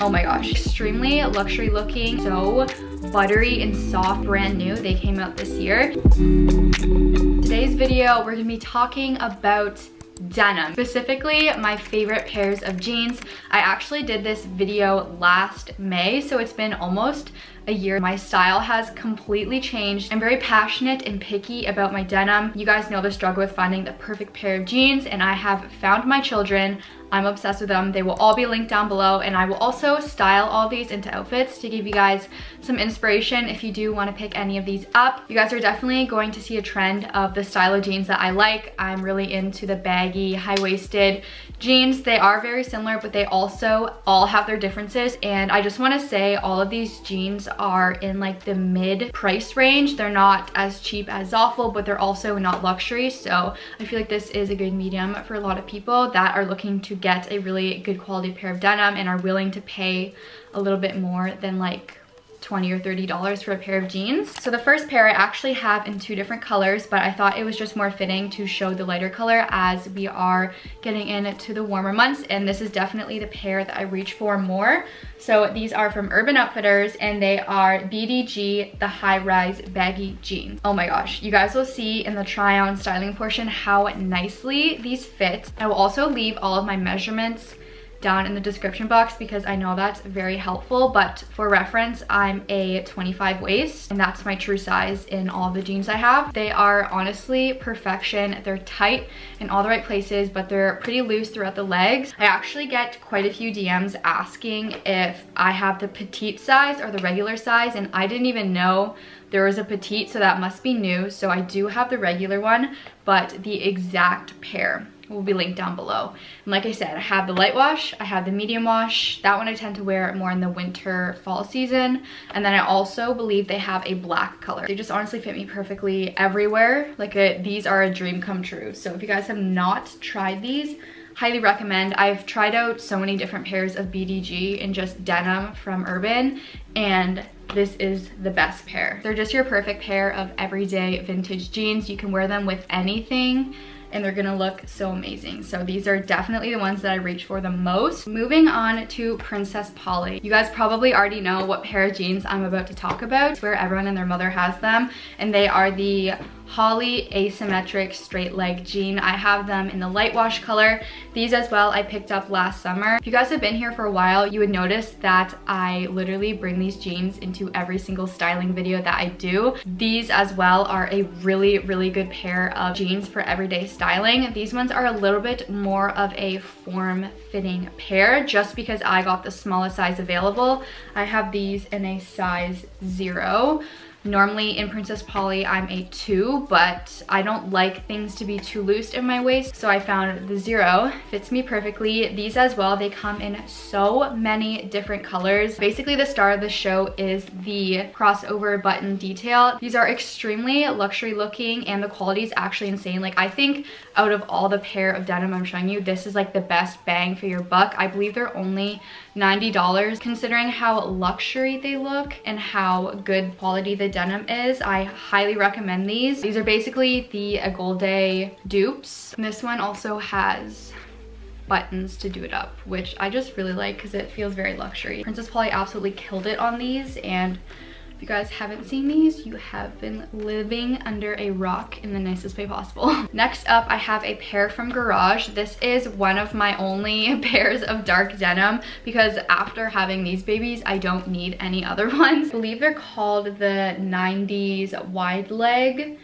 Oh my gosh, extremely luxury looking, so buttery and soft, brand new. They came out this year. Today's video, we're gonna be talking about denim, specifically my favorite pairs of jeans. I actually did this video last May, so it's been almost a year. My style has completely changed. I'm very passionate and picky about my denim. You guys know the struggle with finding the perfect pair of jeans, and I have found my children. I'm obsessed with them. They will all be linked down below, and I will also style all these into outfits to give you guys some inspiration if you do want to pick any of these up. You guys are definitely going to see a trend of the style of jeans that I like. I'm really into the baggy, high-waisted jeans. They are very similar, but they also all have their differences, and I just want to say all of these jeans are in like the mid price range. They're not as cheap as Zoffel, but they're also not luxury, so I feel like this is a good medium for a lot of people that are looking to get a really good quality pair of denim and are willing to pay a little bit more than like $20 or $30 for a pair of jeans. So the first pair I actually have in two different colors, but I thought it was just more fitting to show the lighter color as we are getting into the warmer months, and this is definitely the pair that I reach for more. So these are from Urban Outfitters, and they are BDG, the high-rise baggy jeans. Oh my gosh, you guys will see in the try-on styling portion how nicely these fit. I will also leave all of my measurements down in the description box because I know that's very helpful, but for reference, I'm a 25 waist, and that's my true size in all the jeans I have. They are honestly perfection. They're tight in all the right places, but they're pretty loose throughout the legs. I actually get quite a few DMs asking if I have the petite size or the regular size, and I didn't even know there was a petite, so that must be new. So I do have the regular one, but the exact pair will be linked down below. And like I said, I have the light wash, I have the medium wash. That one I tend to wear more in the winter, fall season. And then I also believe they have a black color. They just honestly fit me perfectly everywhere. Like these are a dream come true. So if you guys have not tried these, highly recommend. I've tried out so many different pairs of BDG and just denim from Urban, and this is the best pair. They're just your perfect pair of everyday vintage jeans. You can wear them with anything, and they're gonna look so amazing. So these are definitely the ones that I reach for the most. Moving on to Princess Polly. You guys probably already know what pair of jeans I'm about to talk about. It's where everyone and their mother has them, and they are the Holly asymmetric straight leg jean. I have them in the light wash color. These as well I picked up last summer. If you guys have been here for a while, you would notice that I literally bring these jeans into every single styling video that I do. These as well are a really, really good pair of jeans for everyday styling. These ones are a little bit more of a form-fitting pair just because I got the smallest size available. I have these in a size 0. Normally in Princess Polly, I'm a 2, but I don't like things to be too loose in my waist, so I found the 0. Fits me perfectly. These as well, they come in so many different colors. Basically, the star of the show is the crossover button detail. These are extremely luxury looking, and the quality is actually insane. Like, I think out of all the pair of denim I'm showing you, this is like the best bang for your buck. I believe they're only $90. Considering how luxury they look and how good quality the denim is, I highly recommend these. These are basically the Agolde dupes. And this one also has buttons to do it up, which I just really like because it feels very luxury. Princess Polly absolutely killed it on these, and if you guys haven't seen these, you have been living under a rock in the nicest way possible. Next up, I have a pair from Garage. This is one of my only pairs of dark denim because after having these babies, I don't need any other ones. I believe they're called the 90s wide leg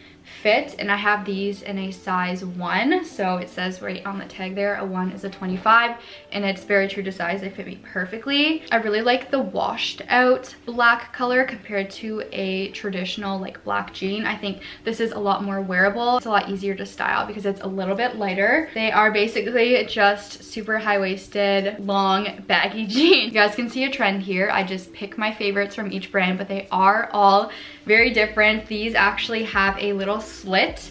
fit, and I have these in a size 1. So it says right on the tag there, a 1 is a 25, and it's very true to size. They fit me perfectly. I really like the washed out black color compared to a traditional like black jean. I think this is a lot more wearable. It's a lot easier to style because it's a little bit lighter. They are basically just super high-waisted, long, baggy jeans. You guys can see a trend here. I just pick my favorites from each brand, but they are all very different. These actually have a little slit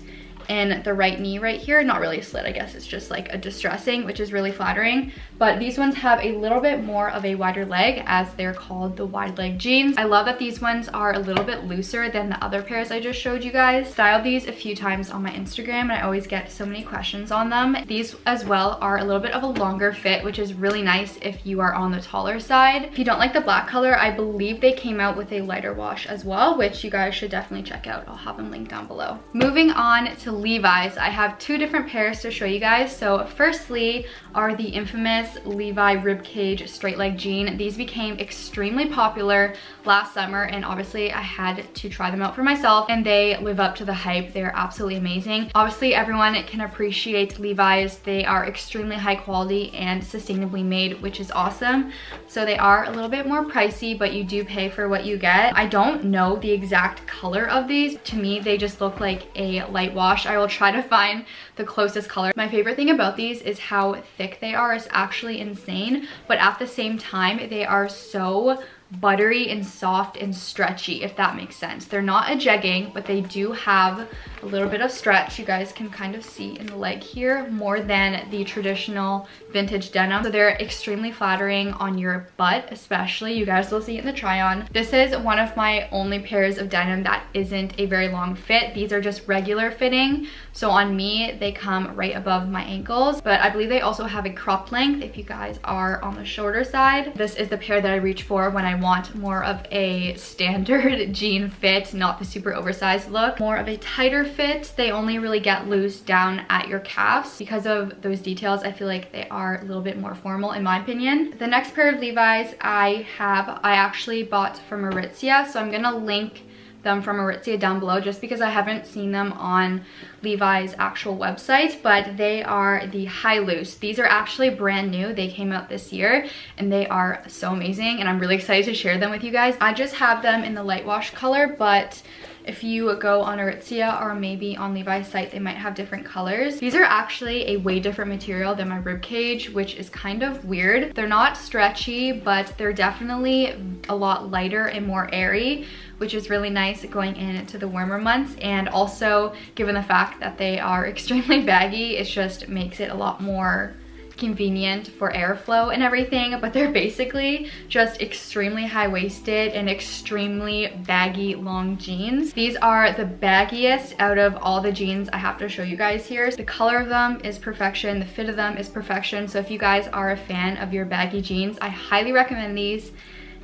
and the right knee right here, not really a slit, I guess it's just like a distressing, which is really flattering. But these ones have a little bit more of a wider leg, as they're called the wide leg jeans. I love that these ones are a little bit looser than the other pairs I just showed you guys. Styled these a few times on my Instagram and I always get so many questions on them. These as well are a little bit of a longer fit, which is really nice if you are on the taller side. If you don't like the black color, I believe they came out with a lighter wash as well, which you guys should definitely check out. I'll have them linked down below. Moving on to Levi's, I have two different pairs to show you guys. So firstly are the infamous Levi ribcage straight leg jean. These became extremely popular last summer and obviously I had to try them out for myself, and they live up to the hype. They're absolutely amazing. Obviously everyone can appreciate Levi's. They are extremely high quality and sustainably made, which is awesome. So they are a little bit more pricey, but you do pay for what you get. I don't know the exact color of these. To me, they just look like a light wash. I will try to find the closest color. My favorite thing about these is how thick they are. It's actually insane, but at the same time, they are so buttery and soft and stretchy, if that makes sense. They're not a jegging, but they do have a little bit of stretch. You guys can kind of see in the leg here more than the traditional vintage denim. So they're extremely flattering on your butt, especially. You guys will see it in the try on. This is one of my only pairs of denim that isn't a very long fit. These are just regular fitting. So on me, they come right above my ankles, but I believe they also have a crop length if you guys are on the shorter side. This is the pair that I reach for when I want more of a standard jean fit, not the super oversized look, more of a tighter fit. They only really get loose down at your calves. Because of those details, I feel like they are a little bit more formal in my opinion. The next pair of Levi's I actually bought from Aritzia, so I'm gonna link them from Aritzia down below just because I haven't seen them on Levi's actual website, but they are the high loose. These are actually brand new. They came out this year and they are so amazing and I'm really excited to share them with you guys. I just have them in the light wash color, but if you go on Aritzia or maybe on Levi's site, they might have different colors. These are actually a way different material than my ribcage, which is kind of weird. They're not stretchy, but they're definitely a lot lighter and more airy, which is really nice going into the warmer months. And also, given the fact that they are extremely baggy, it just makes it a lot more convenient for airflow and everything, but they're basically just extremely high-waisted and extremely baggy long jeans. These are the baggiest out of all the jeans I have to show you guys here. The color of them is perfection, the fit of them is perfection, so if you guys are a fan of your baggy jeans, I highly recommend these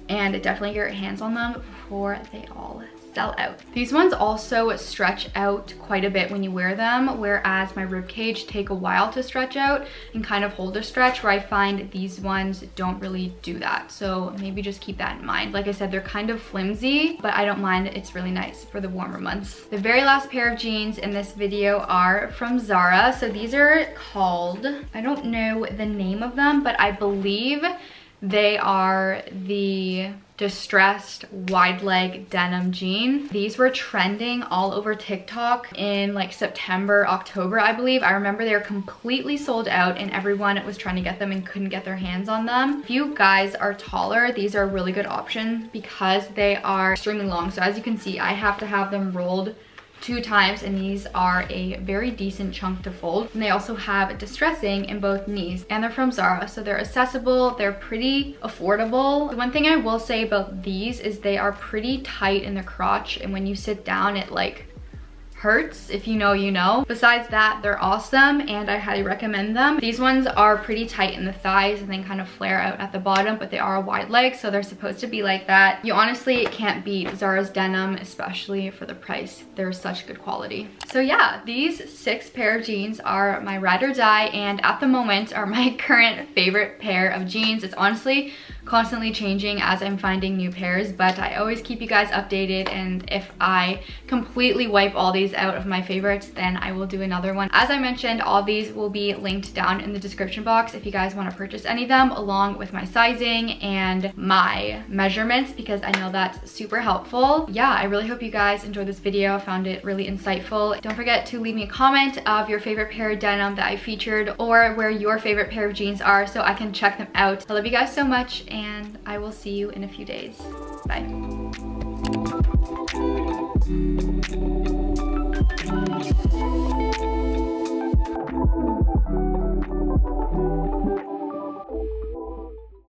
and definitely get your hands on them before they all sell out. These ones also stretch out quite a bit when you wear them, whereas my ribcage take a while to stretch out and kind of hold a stretch, where I find these ones don't really do that. So maybe just keep that in mind. Like I said, they're kind of flimsy, but I don't mind. It's really nice for the warmer months. The very last pair of jeans in this video are from Zara. So these are called, I don't know the name of them, but I believe they are the distressed wide leg denim jean. These were trending all over TikTok in like September, October, I believe. I remember they were completely sold out and everyone was trying to get them and couldn't get their hands on them. If you guys are taller, these are a really good option because they are extremely long. So as you can see, I have to have them rolled two times, and these are a very decent chunk to fold. And they also have distressing in both knees, and they're from Zara, so they're accessible, they're pretty affordable. The one thing I will say about these is they are pretty tight in the crotch, and when you sit down, it like hurts. If you know, you know. Besides that, they're awesome and I highly recommend them. These ones are pretty tight in the thighs and then kind of flare out at the bottom, but they are a wide leg, so they're supposed to be like that. You honestly can't beat Zara's denim, especially for the price. They're such good quality. So yeah, these six pair of jeans are my ride or die, and at the moment are my current favorite pair of jeans. It's honestly constantly changing as I'm finding new pairs, but I always keep you guys updated, and if I completely wipe all these out of my favorites, then I will do another one. As I mentioned, all these will be linked down in the description box if you guys want to purchase any of them, along with my sizing and my measurements, because I know that's super helpful. Yeah, I really hope you guys enjoyed this video. I found it really insightful. Don't forget to leave me a comment of your favorite pair of denim that I featured, or where your favorite pair of jeans are, so I can check them out. I love you guys so much, and I will see you in a few days. Bye.